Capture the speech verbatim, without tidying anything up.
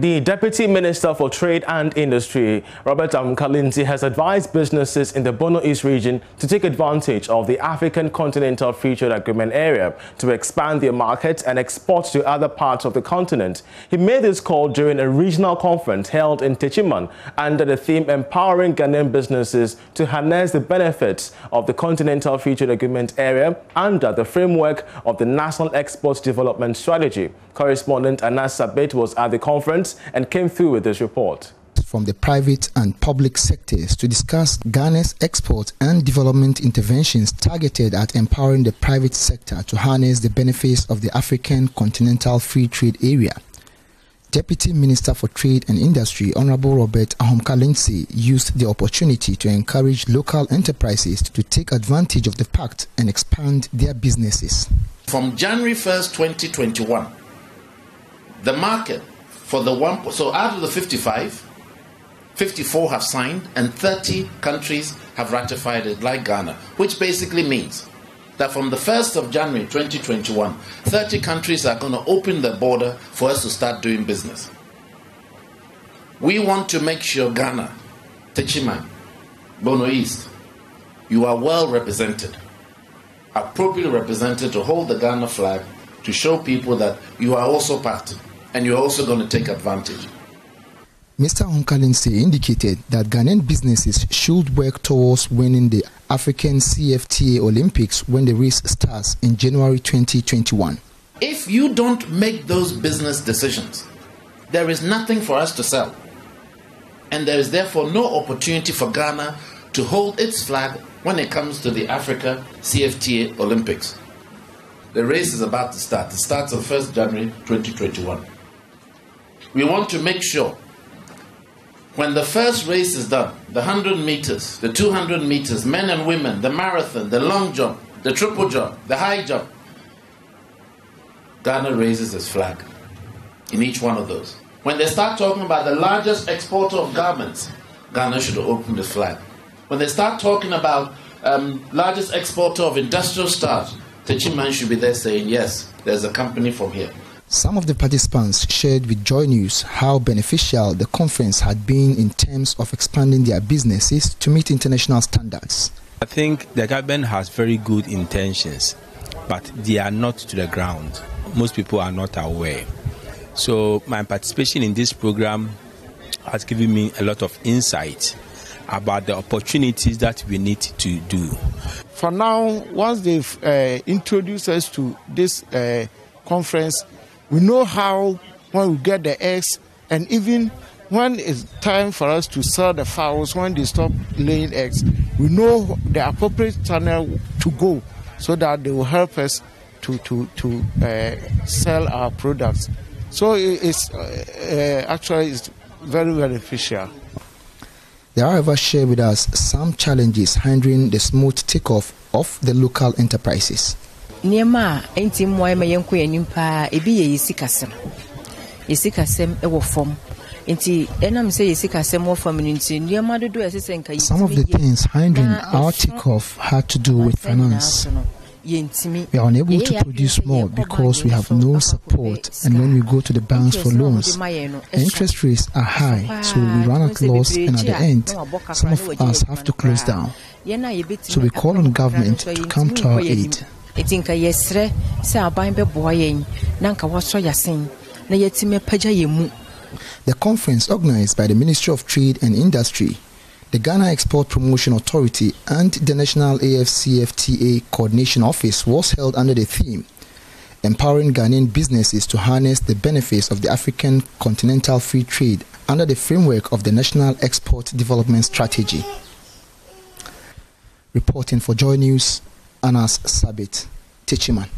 The Deputy Minister for Trade and Industry, Robert Amoako-Lindsay, has advised businesses in the Bono East region to take advantage of the African Continental Free Trade Agreement area to expand their markets and export to other parts of the continent. He made this call during a regional conference held in Techiman under the theme Empowering Ghanaian Businesses to Harness the Benefits of the Continental Free Trade Agreement area under the framework of the National Export Development Strategy. Correspondent Anas Sabit was at the conference and came through with this report. From the private and public sectors to discuss Ghana's export and development interventions targeted at empowering the private sector to harness the benefits of the African Continental Free Trade Area. Deputy Minister for Trade and Industry, Honorable Robert Amoako-Lindsay, used the opportunity to encourage local enterprises to take advantage of the pact and expand their businesses. From January first, twenty twenty-one, the market For the one, so out of the fifty-five, fifty-four have signed and thirty countries have ratified it, like Ghana, which basically means that from the first of January twenty twenty-one, thirty countries are going to open their border for us to start doing business. We want to make sure Ghana, Techiman, Bono East, you are well represented, appropriately represented to hold the Ghana flag, to show people that you are also part and you're also going to take advantage. Mister Amoako-Lindsay indicated that Ghanaian businesses should work towards winning the African C F T A Olympics when the race starts in January twenty twenty-one. If you don't make those business decisions, there is nothing for us to sell. And there is therefore no opportunity for Ghana to hold its flag when it comes to the Africa C F T A Olympics. The race is about to start. It starts on first of January twenty twenty-one. We want to make sure when the first race is done, the one hundred meters, the two hundred meters, men and women, the marathon, the long jump, the triple jump, the high jump, Ghana raises its flag in each one of those. When they start talking about the largest exporter of garments, Ghana should open the flag. When they start talking about um, largest exporter of industrial stars, Techiman should be there saying, yes, there's a company from here. Some of the participants shared with JoyNews how beneficial the conference had been in terms of expanding their businesses to meet international standards. I think the government has very good intentions, but they are not to the ground. Most people are not aware. So my participation in this program has given me a lot of insight about the opportunities that we need to do. For now, once they've uh, introduced us to this uh, conference, we know how, when we get the eggs, and even when it's time for us to sell the fowls, when they stop laying eggs, we know the appropriate channel to go so that they will help us to, to, to uh, sell our products. So it's uh, uh, actually it's very beneficial. They, however, share with us some challenges hindering the smooth takeoff of the local enterprises. Niema enti mwa ema yenku yenimpa ebi ye yisikasem. Yisikasem ewo form. Enti enam se yisikasem wo form nti niema dodo esese nka yitimi. Some of the things hindering our takeoff had to do with finance. We are unable to produce more because we have no support, and when we go to the banks for loans, interest rates are high, so we run at loss, and at the end, some of us have to close down. So we call on government to come to our aid. The conference, organized by the Ministry of Trade and Industry, the Ghana Export Promotion Authority and the National AfCFTA Coordination Office, was held under the theme Empowering Ghanaian Businesses to Harness the Benefits of the African Continental Free Trade under the framework of the National Export Development Strategy. Reporting for JoyNews, Anas Sabit, Techiman.